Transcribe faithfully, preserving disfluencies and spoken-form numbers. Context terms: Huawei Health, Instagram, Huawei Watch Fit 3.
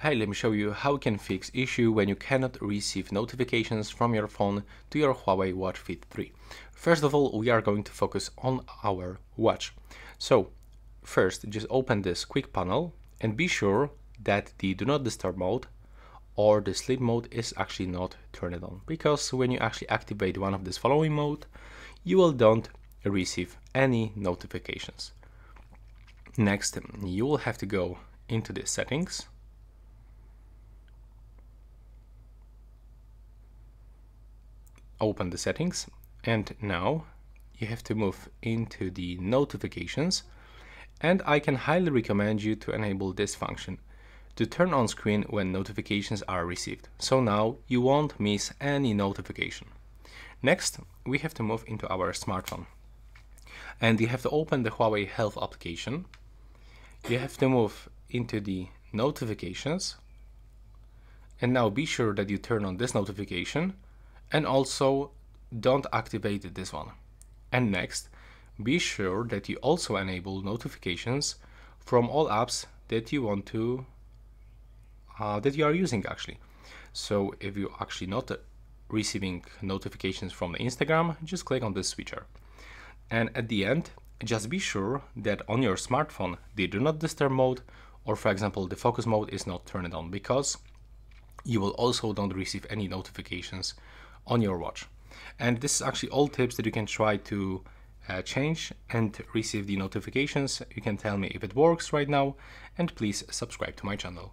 Hi, let me show you how you can fix issue when you cannot receive notifications from your phone to your Huawei Watch Fit three. First of all, we are going to focus on our watch. So first, just open this quick panel and be sure that the Do Not Disturb mode or the sleep mode is actually not turned on, because when you actually activate one of these following mode, you will don't receive any notifications. Next, you will have to go into the settings. Open the settings, and now you have to move into the notifications, and I can highly recommend you to enable this function to turn on screen when notifications are received, so now you won't miss any notification. Next, we have to move into our smartphone, and you have to open the Huawei Health application. You have to move into the notifications, and now be sure that you turn on this notification and also don't activate this one. And next, be sure that you also enable notifications from all apps that you want to uh, that you are using actually. So if you're actually not receiving notifications from the Instagram, just click on this switcher. And at the end, just be sure that on your smartphone the Do Not Disturb mode, or for example the focus mode, is not turned on, because you will also don't receive any notifications on your watch. And this is actually all tips that you can try to uh, change and receive the notifications. You can tell me if it works right now, and please subscribe to my channel.